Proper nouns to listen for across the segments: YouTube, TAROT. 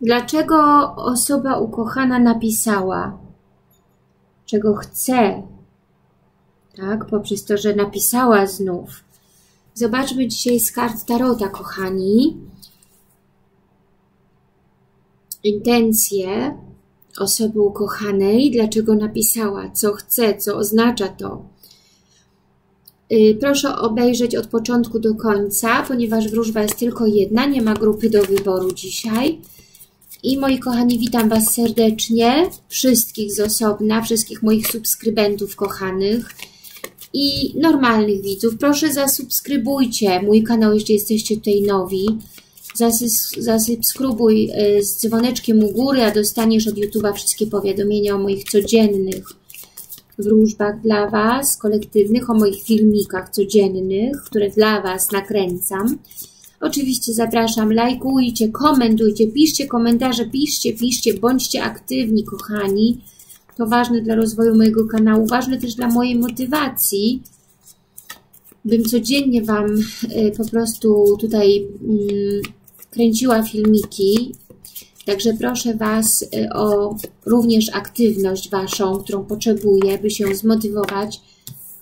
Dlaczego osoba ukochana napisała, czego chce, tak? Poprzez to, że napisała znów. Zobaczmy dzisiaj z kart Tarota, kochani. Intencje osoby ukochanej, dlaczego napisała, co chce, co oznacza to. Proszę obejrzeć od początku do końca, ponieważ wróżba jest tylko jedna, nie ma grupy do wyboru dzisiaj. I moi kochani, witam Was serdecznie, wszystkich z osobna, wszystkich moich subskrybentów kochanych i normalnych widzów. Proszę zasubskrybujcie mój kanał, jeśli jesteście tutaj nowi. Zasubskrybuj z dzwoneczkiem u góry, a dostaniesz od YouTube'a wszystkie powiadomienia o moich codziennych wróżbach dla Was, kolektywnych, o moich filmikach codziennych, które dla Was nakręcam. Oczywiście zapraszam, lajkujcie, komentujcie, piszcie komentarze, piszcie, bądźcie aktywni, kochani. To ważne dla rozwoju mojego kanału, ważne też dla mojej motywacji, bym codziennie Wam po prostu tutaj kręciła filmiki. Także proszę Was o również aktywność Waszą, którą potrzebuję, by się zmotywować,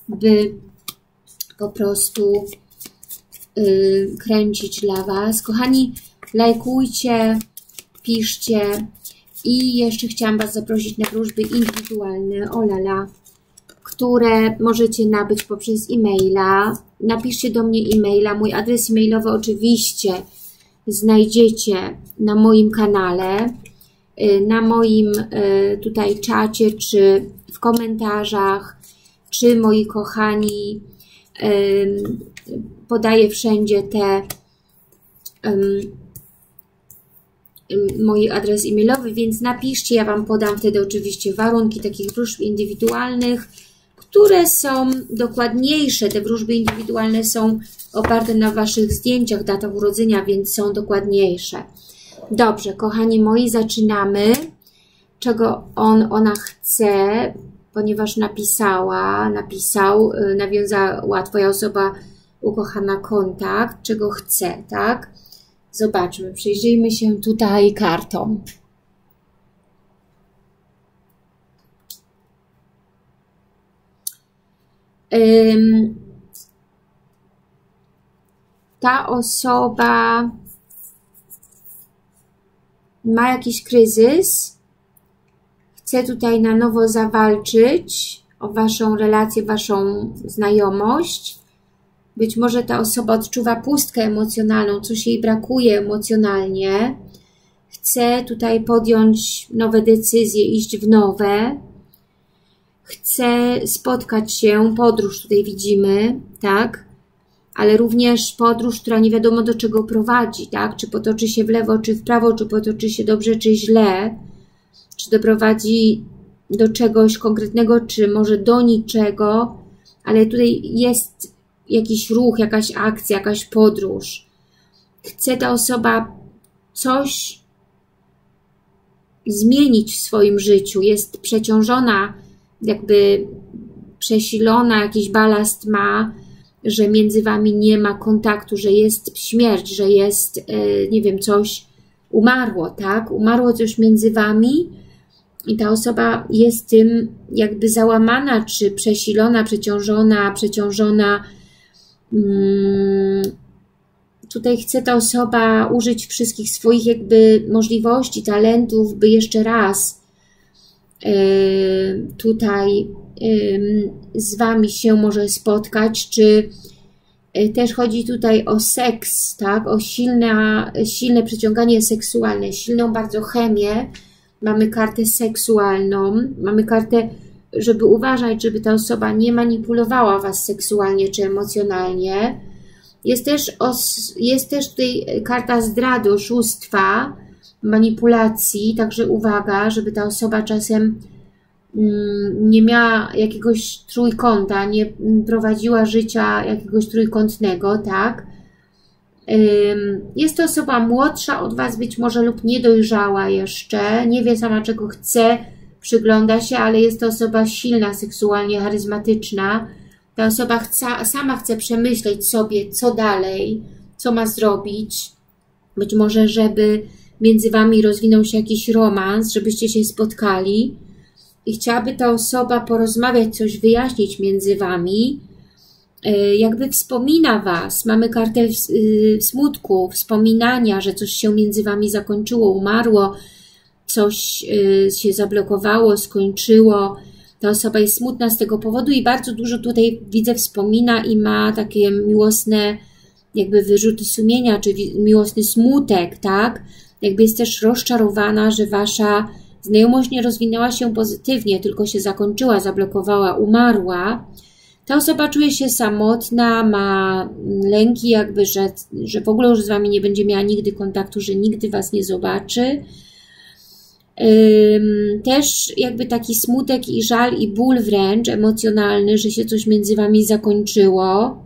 by po prostu kręcić dla Was. Kochani, lajkujcie, piszcie i jeszcze chciałam Was zaprosić na wróżby indywidualne, olala, które możecie nabyć poprzez e-maila. Napiszcie do mnie e-maila, mój adres e-mailowy oczywiście znajdziecie na moim kanale, na moim tutaj czacie, czy w komentarzach, czy moi kochani, podaję wszędzie te mój adres e-mailowy, więc napiszcie, ja Wam podam wtedy oczywiście warunki takich wróżb indywidualnych, które są dokładniejsze. Te wróżby indywidualne są oparte na Waszych zdjęciach, datach urodzenia, więc są dokładniejsze. Dobrze, kochani moi, zaczynamy. Czego ona chce, ponieważ nawiązała Twoja osoba ukochana kontakt, czego chce, tak? Zobaczmy, przyjrzyjmy się tutaj kartom. Ta osoba ma jakiś kryzys, chce tutaj na nowo zawalczyć o Waszą relację, Waszą znajomość. Być może ta osoba odczuwa pustkę emocjonalną, coś jej brakuje emocjonalnie. Chce tutaj podjąć nowe decyzje, iść w nowe. Chce spotkać się, podróż tutaj widzimy, tak? Ale również podróż, która nie wiadomo do czego prowadzi, tak? Czy potoczy się w lewo, czy w prawo, czy potoczy się dobrze, czy źle. Czy doprowadzi do czegoś konkretnego, czy może do niczego. Ale tutaj jest jakiś ruch, jakaś akcja, jakaś podróż. Chce ta osoba coś zmienić w swoim życiu. Jest przeciążona, jakby przesilona, jakiś balast ma, że między Wami nie ma kontaktu, że jest śmierć, że jest, nie wiem, coś umarło, tak? Umarło coś między Wami i ta osoba jest tym jakby załamana, czy przesilona, przeciążona. Tutaj chce ta osoba użyć wszystkich swoich jakby możliwości, talentów, by jeszcze raz tutaj z Wami się może spotkać, czy też chodzi tutaj o seks, tak? O silne przyciąganie seksualne, silną bardzo chemię. Mamy kartę seksualną, mamy kartę, żeby uważać, żeby ta osoba nie manipulowała Was seksualnie czy emocjonalnie. Jest też tutaj karta zdrady, oszustwa, manipulacji, także uwaga, żeby ta osoba czasem nie miała jakiegoś trójkąta, nie prowadziła życia jakiegoś trójkątnego, tak? Jest to osoba młodsza od Was być może lub niedojrzała jeszcze, nie wie sama czego chce, przygląda się, ale jest to osoba silna, seksualnie charyzmatyczna. Ta osoba sama chce przemyśleć sobie, co dalej, co ma zrobić. Być może, żeby między wami rozwinął się jakiś romans, żebyście się spotkali i chciałaby ta osoba porozmawiać, coś wyjaśnić między wami. Jakby wspomina was, mamy kartę smutku, wspominania, że coś się między wami zakończyło, umarło, coś się zablokowało, skończyło. Ta osoba jest smutna z tego powodu i bardzo dużo tutaj widzę wspomina i ma takie miłosne jakby wyrzuty sumienia, czy miłosny smutek, tak? Jakby jest też rozczarowana, że wasza znajomość nie rozwinęła się pozytywnie, tylko się zakończyła, zablokowała, umarła. Ta osoba czuje się samotna, ma lęki jakby, że w ogóle już z wami nie będzie miała nigdy kontaktu, że nigdy was nie zobaczy. Też jakby taki smutek i żal i ból wręcz emocjonalny, że się coś między wami zakończyło.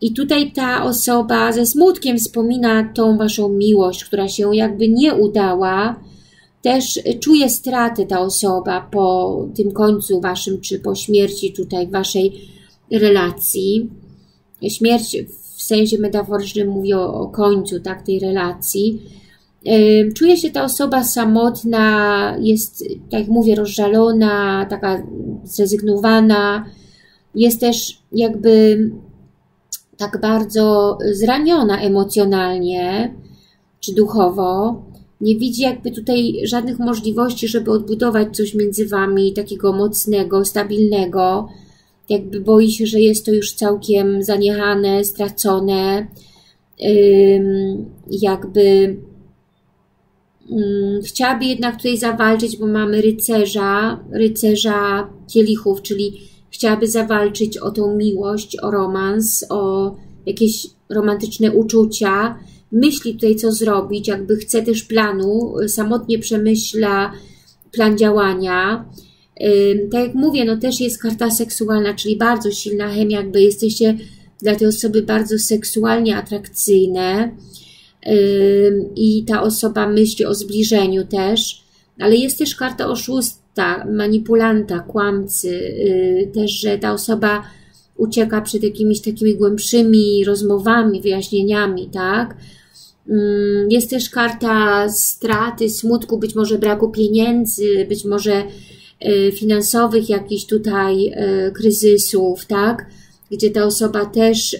I tutaj ta osoba ze smutkiem wspomina tą waszą miłość, która się jakby nie udała. Też czuje straty ta osoba po tym końcu waszym, czy po śmierci tutaj waszej relacji. Śmierć w sensie metaforycznym mówi o końcu, tak, tej relacji. Czuje się ta osoba samotna, jest, tak jak mówię, rozżalona, taka zrezygnowana. Jest też jakby tak bardzo zraniona emocjonalnie czy duchowo. Nie widzi jakby tutaj żadnych możliwości, żeby odbudować coś między wami takiego mocnego, stabilnego. Jakby boi się, że jest to już całkiem zaniechane, stracone. Jakby chciałaby jednak tutaj zawalczyć, bo mamy rycerza kielichów, czyli chciałaby zawalczyć o tą miłość, o romans, o jakieś romantyczne uczucia. Myśli tutaj, co zrobić, jakby chce też planu, samotnie przemyśla plan działania. Tak jak mówię, no też jest karta seksualna, czyli bardzo silna chemia, jakby jesteście dla tej osoby bardzo seksualnie atrakcyjne i ta osoba myśli o zbliżeniu też, ale jest też karta oszusta, manipulanta, kłamcy, też, że ta osoba ucieka przed jakimiś takimi głębszymi rozmowami, wyjaśnieniami, tak? Jest też karta straty, smutku, być może braku pieniędzy, być może finansowych jakichś tutaj kryzysów, tak? Gdzie ta osoba też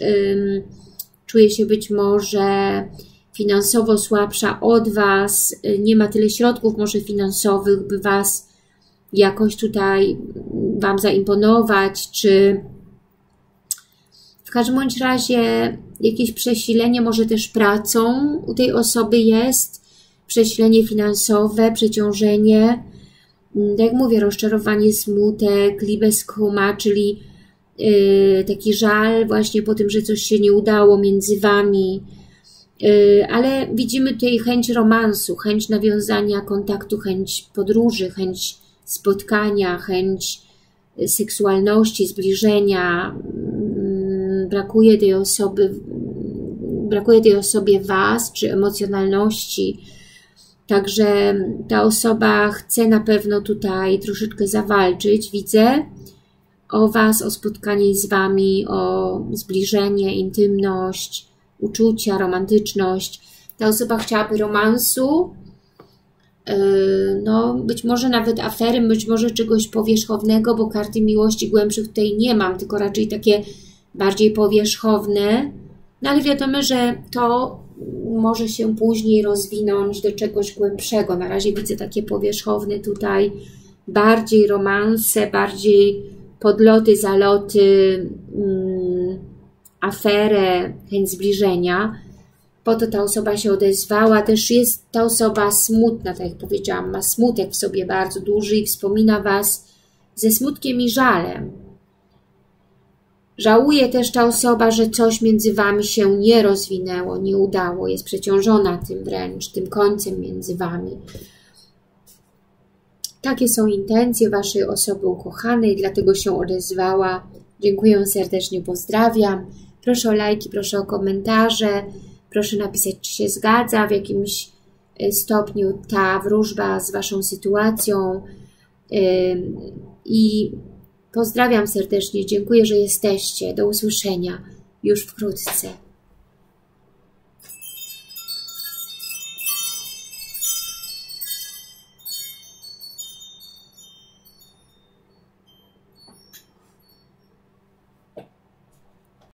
czuje się być może finansowo słabsza od was, nie ma tyle środków może finansowych, by was jakoś tutaj wam zaimponować, czy w każdym bądź razie jakieś przesilenie może też pracą u tej osoby jest, przesilenie finansowe, przeciążenie, tak jak mówię, rozczarowanie, smutek, libeskuma, czyli taki żal właśnie po tym, że coś się nie udało między wami, ale widzimy tutaj chęć romansu, chęć nawiązania kontaktu, chęć podróży, chęć spotkania, chęć seksualności, zbliżenia. Brakuje tej osobie was, czy emocjonalności. Także ta osoba chce na pewno tutaj troszeczkę zawalczyć, widzę, o was, o spotkanie z wami, o zbliżenie, intymność, uczucia, romantyczność. Ta osoba chciałaby romansu, no być może nawet afery, być może czegoś powierzchownego, bo karty miłości głębszych tutaj nie mam, tylko raczej takie bardziej powierzchowne, no ale wiadomo, że to może się później rozwinąć do czegoś głębszego. Na razie widzę takie powierzchowne tutaj, bardziej romanse, bardziej podloty, zaloty, aferę, chęć zbliżenia. Po to ta osoba się odezwała. Też jest ta osoba smutna, tak jak powiedziałam, ma smutek w sobie bardzo duży i wspomina was ze smutkiem i żalem. Żałuje też ta osoba, że coś między wami się nie rozwinęło, nie udało. Jest przeciążona tym wręcz, tym końcem między wami. Takie są intencje waszej osoby ukochanej, dlatego się odezwała. Dziękuję serdecznie, pozdrawiam. Proszę o lajki, proszę o komentarze. Proszę napisać, czy się zgadza w jakimś stopniu ta wróżba z waszą sytuacją. I pozdrawiam serdecznie, dziękuję, że jesteście. Do usłyszenia już wkrótce.